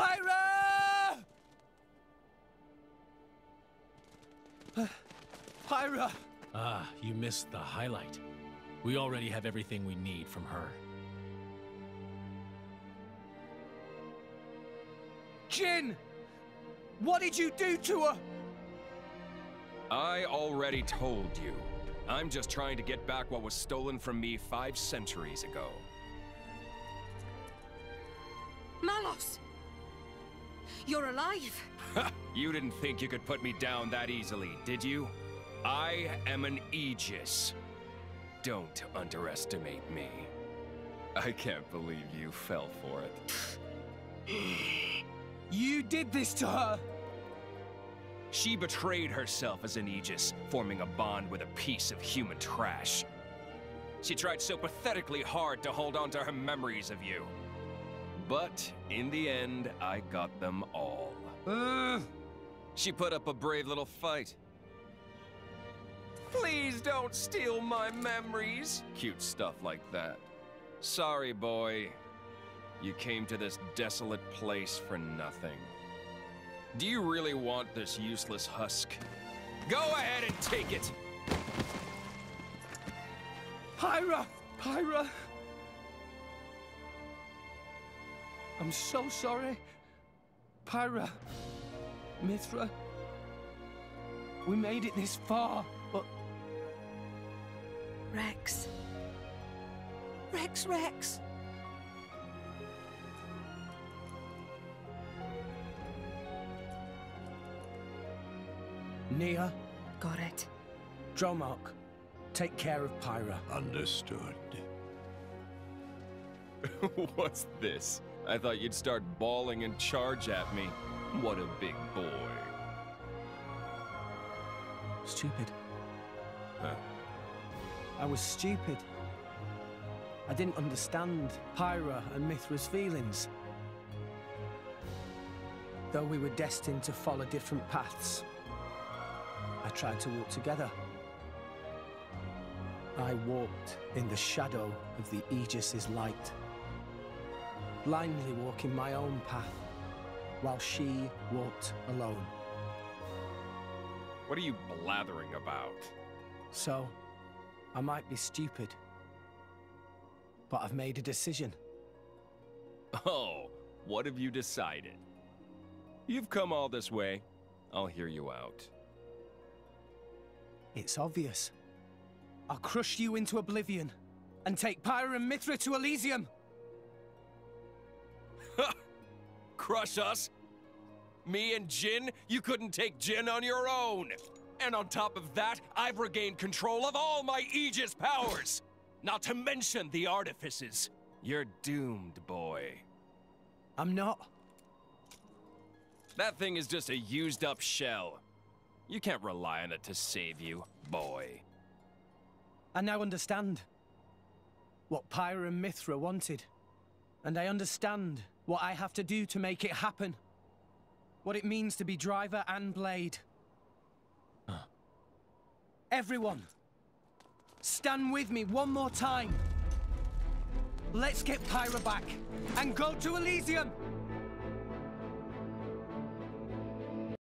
Pyra! Pyra! Ah, you missed the highlight. We already have everything we need from her. Jin! What did you do to her? I already told you. I'm just trying to get back what was stolen from me 5 centuries ago. Malos! You're alive! You didn't think you could put me down that easily, did you? I am an Aegis. Don't underestimate me. I can't believe you fell for it. You did this to her! She betrayed herself as an Aegis, forming a bond with a piece of human trash. She tried so pathetically hard to hold on to her memories of you. But in the end, I got them all. She put up a brave little fight. Please don't steal my memories. Cute stuff like that. Sorry, boy. You came to this desolate place for nothing. Do you really want this useless husk? Go ahead and take it! Pyra! Pyra! I'm so sorry. Pyra. Mythra. We made it this far, but... Rex. Rex, Rex! Nia. Got it. Dromarch, take care of Pyra. Understood. What's this? I thought you'd start bawling and charge at me. What a big boy. Stupid. Huh? I was stupid. I didn't understand Pyra and Mythra's feelings. Though we were destined to follow different paths, I tried to walk together. I walked in the shadow of the Aegis's light, blindly walking my own path, while she walked alone. What are you blathering about? So, I might be stupid, but I've made a decision. Oh, what have you decided? You've come all this way. I'll hear you out. It's obvious. I'll crush you into oblivion and take Pyra and Mythra to Elysium. Ha! Crush us? Me and Jin? You couldn't take Jin on your own. And on top of that, I've regained control of all my Aegis powers. Not to mention the artifices. You're doomed, boy. I'm not. That thing is just a used-up shell. You can't rely on it to save you, boy. I now understand what Pyra and Mythra wanted. And I understand what I have to do to make it happen. What it means to be Driver and Blade. Huh. Everyone, stand with me one more time. Let's get Pyra back and go to Elysium!